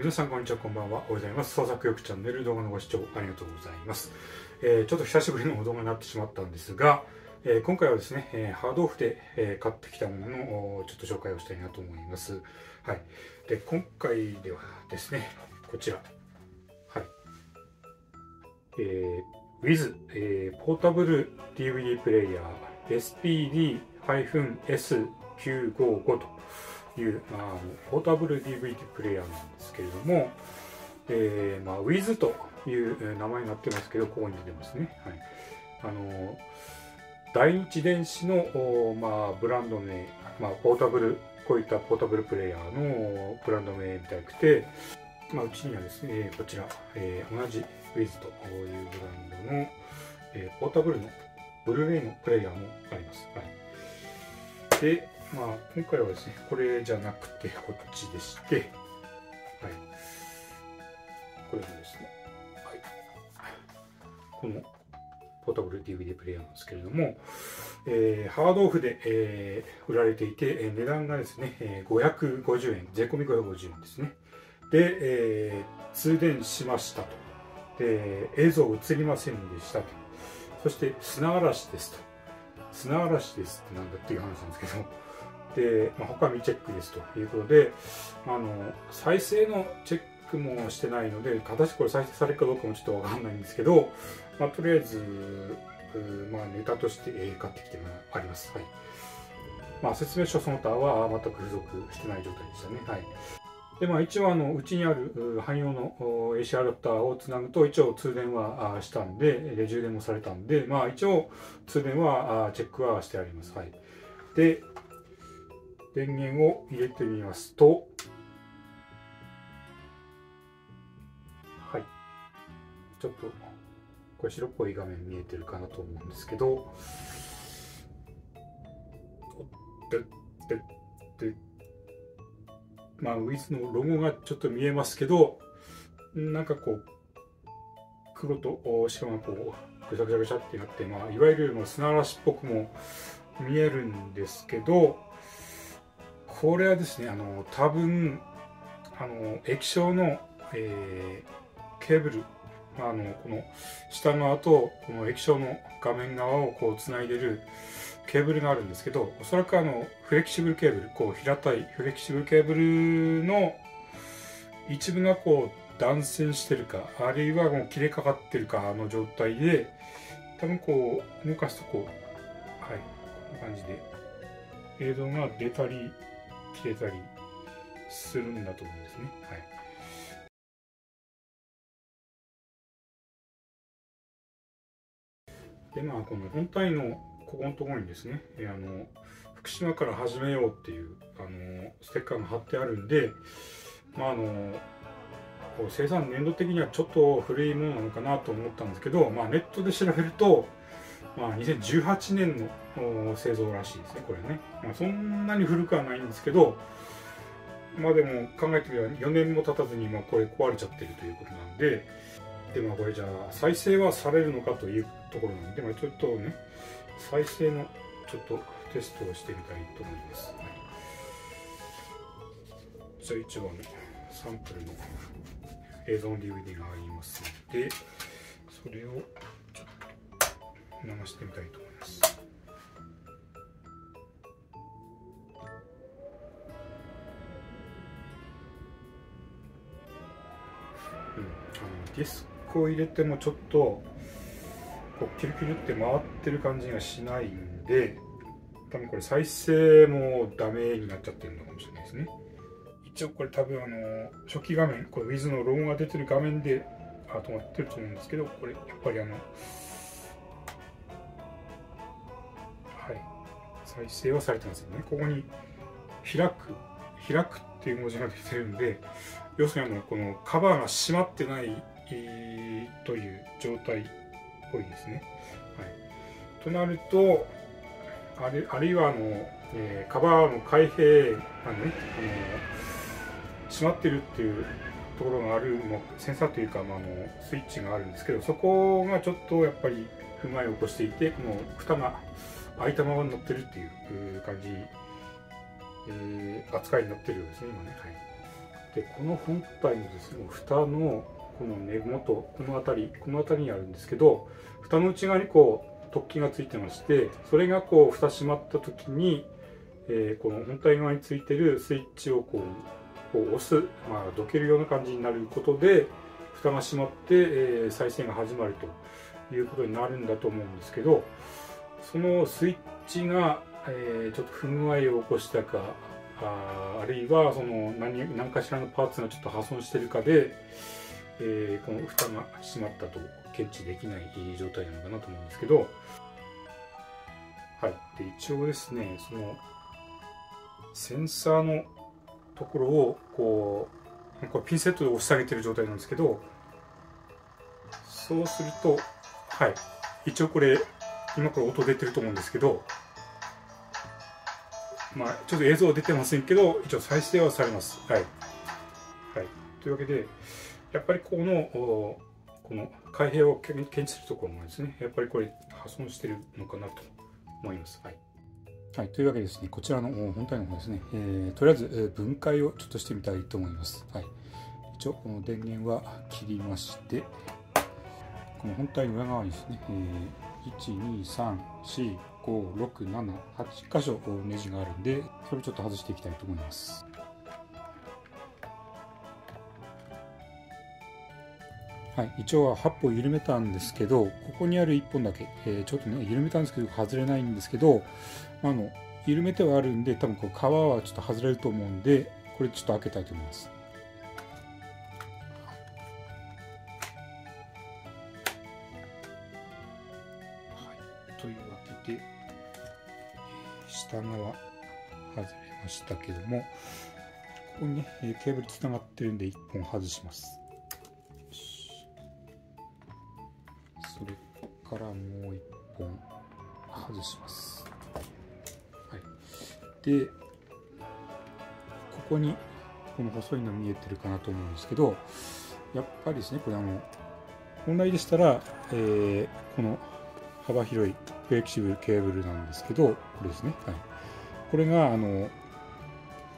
皆さんこんにちは、こんばんは。おはようございます。創作欲チャンネル、動画のご視聴ありがとうございます。ちょっと久しぶりの動画になってしまったんですが、今回はですね、ハードオフで、買ってきたもののちょっと紹介をしたいなと思います。はい。で、今回ではですね、こちら。はい。WIZZ、ポータブル DVD プレイヤー SPD-S955 という、ポータブル DVD プレイヤーなんですけれども、WIZZ という名前になってますけど、ここに出てますね。はい、大日電子の、ブランド名、ポータブル、こういったポータブルプレイヤーのブランド名みたいくて、うちにはですね、こちら、同じ WIZZ というブランドの、ポータブルのブルーレイのプレイヤーもあります。はい、で、今回はですね、これじゃなくて、こっちでして、はい、これもですね、はい、このポータブル DVD プレイヤーなんですけれども、ハードオフで、売られていて、値段がですね、550円、税込み550円ですね。で、通電しましたと。で、映像映りませんでしたと。そして、砂嵐ですと。砂嵐ですってなんだっていう話なんですけど。で、他未チェックですということで、再生のチェックもしてないので、果たしてこれ再生されるかどうかもちょっとわかんないんですけど、とりあえず、ネタとして買ってきてもあります。はい。説明書その他は全く付属してない状態でしたね。はい。で一応うちにある汎用の AC アダプターをつなぐと一応通電はしたんで、充電もされたんで、一応通電はチェックはしてあります。はい、で、電源を入れてみますと、はい、ちょっとこれ白っぽい画面見えてるかなと思うんですけど、WIZZ のロゴがちょっと見えますけど、なんかこう、黒と白がこう、ぐしゃぐしゃぐしゃってなって、いわゆる砂嵐っぽくも見えるんですけど、これはですね、多分、液晶の、ケーブル、この下側と、この液晶の画面側をこう、つないでる、ケーブルがあるんですけど、おそらくフレキシブルケーブル、こう平たいフレキシブルケーブルの一部がこう断線してるか、あるいはもう切れかかってるかの状態で、多分こう動かすとこう、はい、こんな感じで映像が出たり切れたりするんだと思うんですね。はい。でこの本体のここのところにですね、福島から始めようっていうステッカーが貼ってあるんで、生産年度的にはちょっと古いものなのかなと思ったんですけど、ネットで調べると、2018年の製造らしいですね、これね。そんなに古くはないんですけど、でも考えてみれば4年も経たずにこれ壊れちゃってるということなんで、これじゃあ再生はされるのかというところなんで、ちょっとね、再生のちょっとテストをしてみたいと思います。はい、じゃあ一応サンプルの映像の DVD がありますので、それをちょっと流してみたいと思います。ディスクを入れてもちょっとキュルキュルって回ってる感じがしないんで、多分これ再生もダメになっちゃってるのかもしれないですね。一応これ多分初期画面、これ WIZZ のロゴが出てる画面で止まってると思うんですけど、これやっぱりはい、再生はされてますよね。ここに開くっていう文字が出てるんで、要するにこのカバーが閉まってないという状態っぽいですね。はい、となると、あるいはカバーの開閉がね、閉まってるっていうところがある、センサーというか、スイッチがあるんですけど、そこがちょっとやっぱり不具合を起こしていて、この蓋が開いたままになってるっていう感じ、扱いになってるようですね、今ね。はい、で、この本体のですね、蓋のこの根元、この辺りにあるんですけど、蓋の内側にこう突起がついてまして、それがこう蓋閉まった時に、この本体側についてるスイッチをこう押す、どけるような感じになることで蓋が閉まって、再生が始まるということになるんだと思うんですけど、そのスイッチが、ちょっと不具合を起こしたか、 あるいはその何かしらのパーツがちょっと破損してるかで、この蓋が閉まったと検知できない状態なのかなと思うんですけど、はい、で一応ですね、そのセンサーのところをこうピンセットで押してあげてる状態なんですけど、そうすると、はい、一応これ今から音出てると思うんですけど、ちょっと映像は出てませんけど、一応再生はされます。はい、はい、というわけで、やっぱりこの開閉を検知するところもですね、やっぱりこれ破損してるのかなと思います。はい、はい、というわけでですね、こちらの本体の方ですね、とりあえず分解をちょっとしてみたいと思います。はい、一応この電源は切りまして、この本体の裏側にですね、1、2、3、4、5、6、7、8箇所ネジがあるんで、それをちょっと外していきたいと思います。はい、一応は8本緩めたんですけど、ここにある1本だけ、ちょっとね緩めたんですけど外れないんですけど、緩めてはあるんで、多分こう皮はちょっと外れると思うんで、これちょっと開けたいと思います。というわけで、下側外れましたけども、ここにねケーブルつながってるんで1本外します。それからもう1本外します。はい、でここにこの細いの見えてるかなと思うんですけど、やっぱりですね、これ本来でしたら、この幅広いフレキシブルケーブルなんですけど、これですね、はい、これが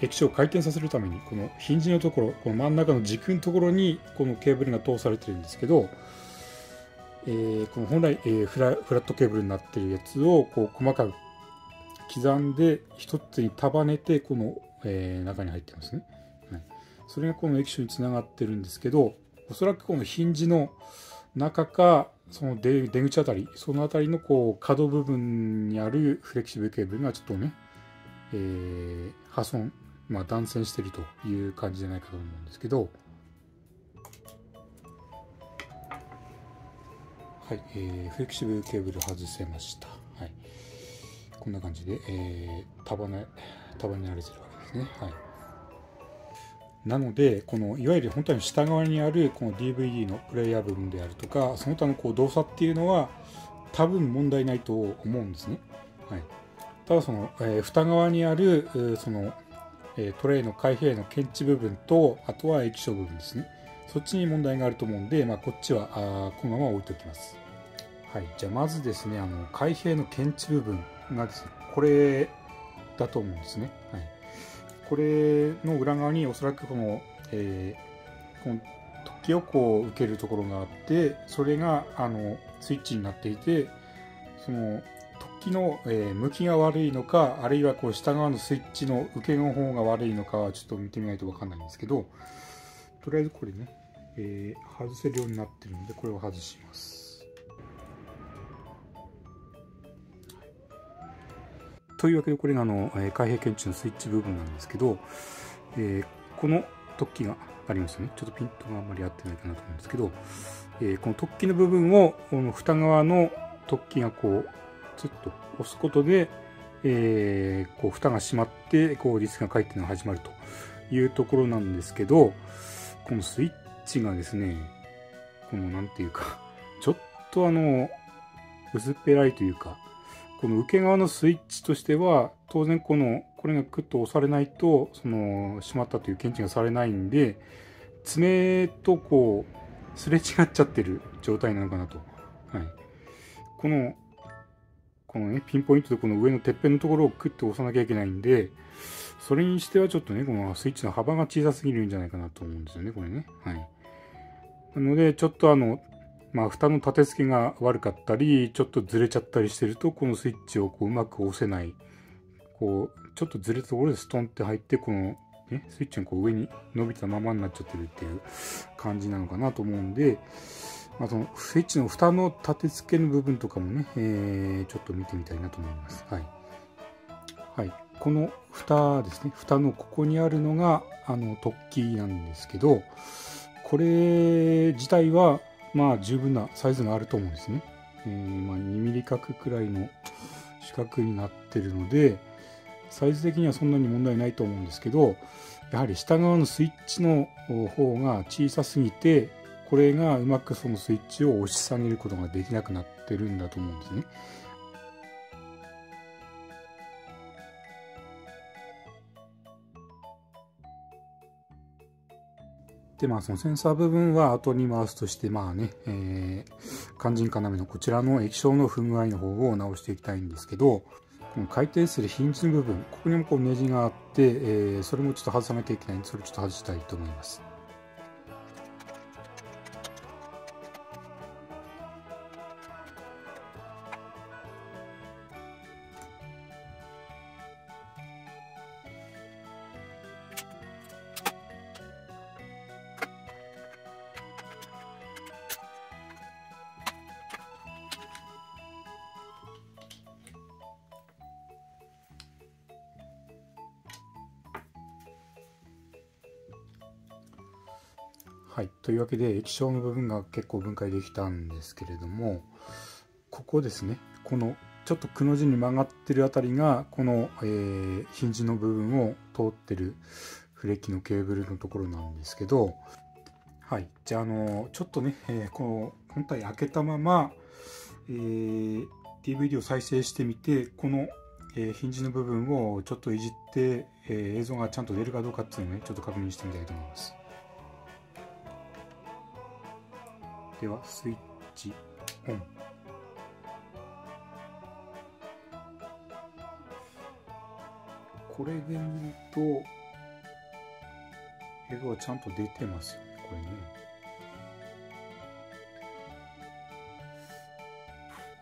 液晶を回転させるために、このヒンジのところ、この真ん中の軸のところにこのケーブルが通されてるんですけど、この本来、フラットケーブルになってるやつをこう細かく刻んで一つに束ねて、この、中に入ってますね、はい、それがこの液晶につながってるんですけど、おそらくこのヒンジの中か、その出口あたり、そのあたりのこう角部分にあるフレキシブルケーブルがちょっとね、破損、断線してるという感じじゃないかと思うんですけど、はい、フレキシブルケーブル外せました。はい、こんな感じで、束ねられてるわけですね。はい、なので、このいわゆる本体の下側にあるこの DVD のプレイヤー部分であるとか、その他のこう動作っていうのは多分問題ないと思うんですね。はい、ただその、蓋側にあるその、トレイの開閉の検知部分と、あとは液晶部分ですね、そっちに問題があると思うんで、こっちはこのまま置いておきます。はい、じゃあまずですね、開閉の検知部分がですね、これだと思うんですね。はい、これの裏側におそらくこの突起をこう受けるところがあって、それがスイッチになっていて、その突起の、向きが悪いのか、あるいはこう下側のスイッチの受けの方が悪いのかはちょっと見てみないと分かんないんですけど、とりあえずこれね、外せるようになってるので、これを外します。というわけで、これが開閉検知のスイッチ部分なんですけど、この突起がありますよね。ちょっとピントがあんまり合ってないかなと思うんですけど、この突起の部分をこの蓋側の突起がこうツッと押すことで、こう蓋が閉まって、こうリスクが回転が始まるというところなんですけど、このスイッチがですね、このなんていうか、ちょっと薄っぺらいというか、この受け側のスイッチとしては当然これがクッと押されないと、その閉まったという検知がされないんで、爪とこうすれ違っちゃってる状態なのかなと。はい、このね、ピンポイントでこの上のてっぺんのところをクッと押さなきゃいけないんで、それにしてはちょっとね、このスイッチの幅が小さすぎるんじゃないかなと思うんですよね、これね。はい。なので、ちょっとまあ、蓋の立て付けが悪かったり、ちょっとずれちゃったりしてると、このスイッチをこううまく押せない、こう、ちょっとずれたところでストンって入って、この、ね、スイッチがこう上に伸びたままになっちゃってるっていう感じなのかなと思うんで、まあ、そのスイッチの蓋の立て付けの部分とかもね、ちょっと見てみたいなと思います。はい。はい。この蓋ですね。蓋のここにあるのが、突起なんですけど、これ自体は、まあ、十分なサイズがあると思うんですね。まあ、2ミリ角くらいの四角になってるので、サイズ的にはそんなに問題ないと思うんですけど、やはり下側のスイッチの方が小さすぎて、これがうまくそのスイッチを押し下げることができなくなってるんだと思うんですね。で、まあ、そのセンサー部分は後に回すとして、まあね、肝心要のこちらの液晶の不具合の方を直していきたいんですけど、この回転するヒンジの部分、ここにもこうネジがあって、それもちょっと外さなきゃいけないので、それちょっと外したいと思います。はい、というわけで液晶の部分が結構分解できたんですけれども、ここですね、このちょっとくの字に曲がってるあたりがこの、ヒンジの部分を通ってるフレッキのケーブルのところなんですけど、はい、じゃあ、ちょっとね、この本体開けたまま、DVD を再生してみて、このヒンジの部分をちょっといじって、映像がちゃんと出るかどうかっていうのをね、ちょっと確認してみたいと思います。ではスイッチオン。これで見ると映像はちゃんと出てますよね、これね。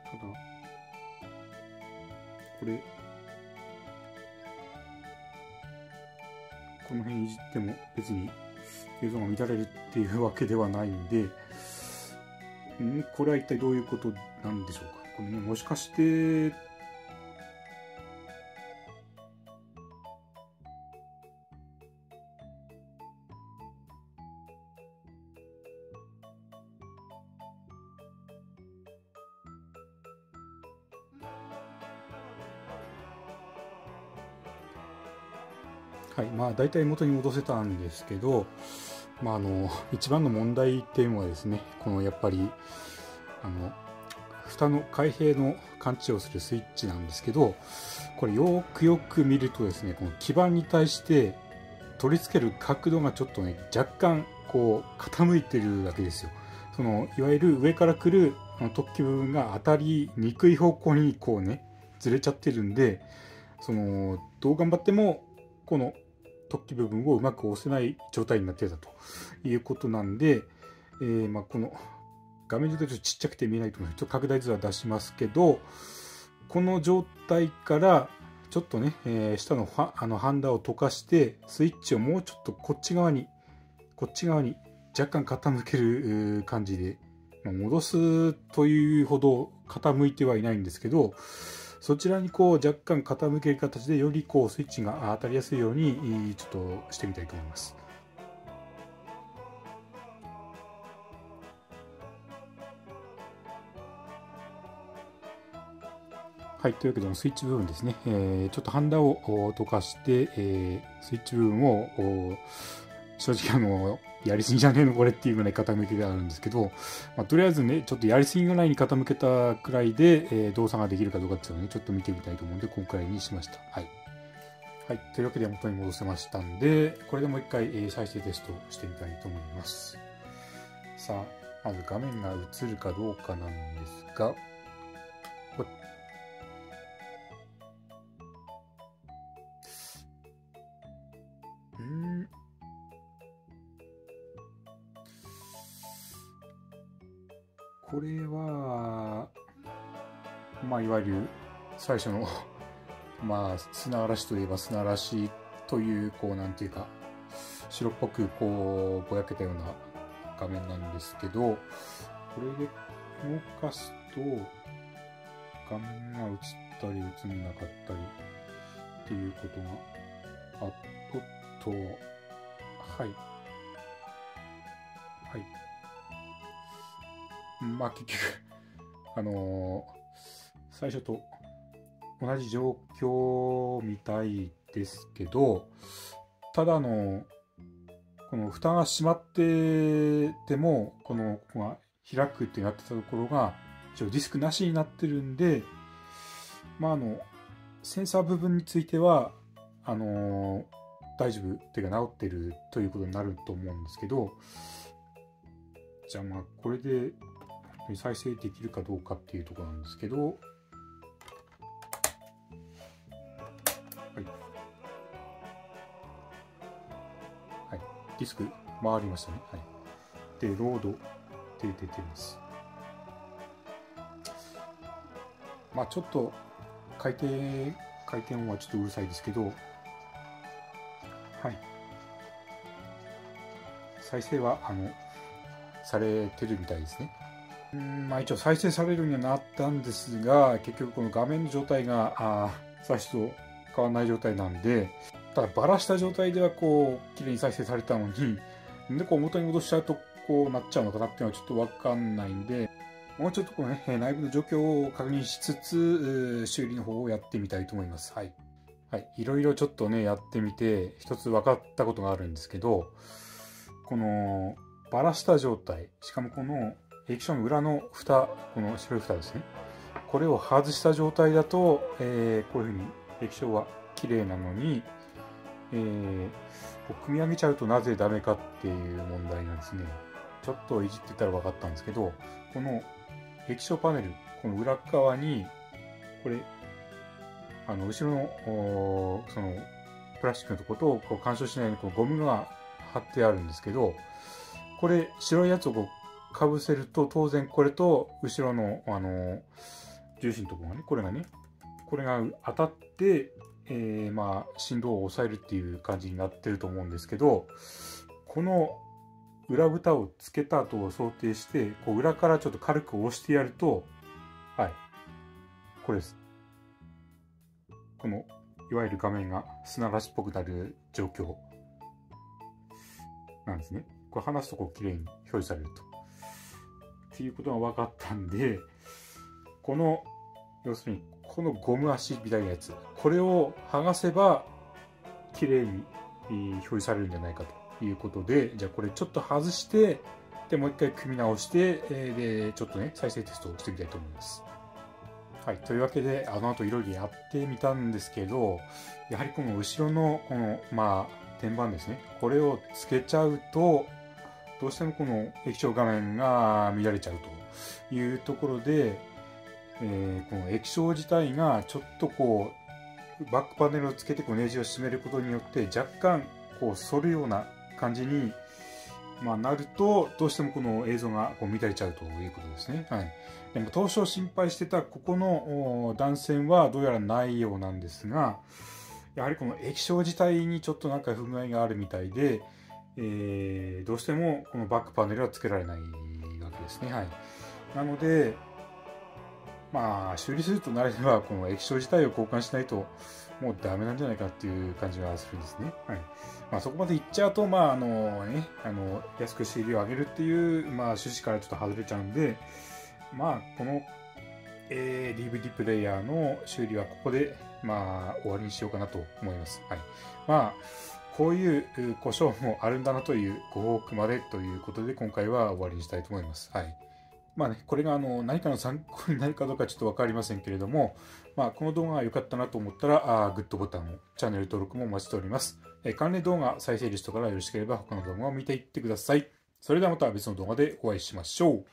ただこの辺いじっても別に映像が乱れるっていうわけではないんで。これは一体どういうことなんでしょうか。これね、もしかしてはい、まあ大体元に戻せたんですけど、まあ一番の問題点はですね、このやっぱり蓋の開閉の感知をするスイッチなんですけど、これよくよく見るとですね、この基板に対して取り付ける角度がちょっとね、若干こう傾いてるわけですよ。そのいわゆる上から来る突起部分が当たりにくい方向にこうね、ずれちゃってるんで、そのどう頑張ってもこの突起部分をうまく押せない状態になってたということなんで、まあこの画面上でちょっとちっちゃくて見えないと思うんですけど、ちょっと拡大図は出しますけど、この状態からちょっとね、下のハンダを溶かしてスイッチをもうちょっとこっち側に若干傾ける感じで、まあ、戻すというほど傾いてはいないんですけど、そちらにこう若干傾ける形でよりこうスイッチが当たりやすいようにちょっとしてみたいと思います。はい、というわけでスイッチ部分ですね、ちょっとハンダを溶かして、スイッチ部分を正直やりすぎじゃねえのこれっていうぐらい傾きがあるんですけど、まあ、とりあえずね、ちょっとやりすぎぐらいに傾けたくらいで、動作ができるかどうかっていうのをね、ちょっと見てみたいと思うんで、今回にしました。はい。はい。というわけで元に戻せましたんで、これでもう一回、再生テストしてみたいと思います。さあ、まず画面が映るかどうかなんですが、これはまあいわゆる最初のまあ砂嵐といえば砂嵐というこうなんていうか白っぽくこうぼやけたような画面なんですけど、これで動かすと画面が映ったり映んなかったりっていうことがあっとはいまあ結局最初と同じ状況みたいですけど、ただこの蓋が閉まっててもここが開くってなってたところが一応ディスクなしになってるんで、まあセンサー部分については大丈夫っていうか治ってるということになると思うんですけど、じゃあまあこれで本当に再生できるかどうかっていうところなんですけど。ディスク回りましたね。はい、で、ロードで出てます。まあちょっと回転音はちょっとうるさいですけど、はい。再生はされてるみたいですね。まあ一応再生されるようにはなったんですが、結局この画面の状態が最初と変わらない状態なんで。ただバラした状態ではこう綺麗に再生されたのに、でこう元に戻しちゃうとこうなっちゃうのかなっていうのはちょっとわかんないんで、もうちょっとこの、ね、内部の状況を確認しつつ修理の方をやってみたいと思います。はい、はい、いろいろちょっとねやってみて一つ分かったことがあるんですけど、このバラした状態、しかもこの液晶の裏の蓋、この白い蓋ですね、これを外した状態だと、こういうふうに液晶は綺麗なのに組み上げちゃうとなぜダメかっていう問題なんですね。ちょっといじってたら分かったんですけど、この液晶パネル、この裏側にこれ後ろのそのプラスチックのところとこう干渉しないようにこうゴムが貼ってあるんですけど、これ白いやつをこうかぶせると当然これと後ろの重心のところがね、これが当たって。まあ振動を抑えるっていう感じになってると思うんですけど、この裏蓋をつけた後を想定してこう裏からちょっと軽く押してやると、はいこれです、このいわゆる画面が砂嵐っぽくなる状況なんですね。これ離すとこう綺麗に表示されるとっていうことが分かったんで、この要するにこのゴム足みたいなやつ、これを剥がせば綺麗に表示されるんじゃないかということで、じゃあこれちょっと外してでもう一回組み直してでちょっとね再生テストをしてみたいと思います。はい、というわけで後いろいろやってみたんですけど、やはりこの後ろのこのまあ天板ですね、これをつけちゃうとどうしてもこの液晶画面が乱れちゃうというところで、この液晶自体がちょっとこうバックパネルをつけてこうネジを締めることによって若干こう反るような感じに、まあ、なるとどうしてもこの映像がこう乱れちゃうということですね。はい、でも当初心配してたここの断線はどうやらないようなんですが、やはりこの液晶自体にちょっとなんか不具合があるみたいで、どうしてもこのバックパネルはつけられないわけですね。はい、なのでまあ修理するとなればこの液晶自体を交換しないともうダメなんじゃないかっていう感じがするんですね。はい、まあ、そこまでいっちゃうとまあ安く仕入れを上げるっていう、まあ、趣旨からちょっと外れちゃうんで、まあこの、DVD プレイヤーの修理はここで、まあ、終わりにしようかなと思います。はい、まあこういう故障もあるんだなというご報告までということで今回は終わりにしたいと思います。はい、まあね、これが何かの参考になるかどうかちょっと分かりませんけれども、まあ、この動画が良かったなと思ったらグッドボタンもチャンネル登録もお待ちしております。関連動画再生リストからよろしければ他の動画を見ていってください。それではまた別の動画でお会いしましょう。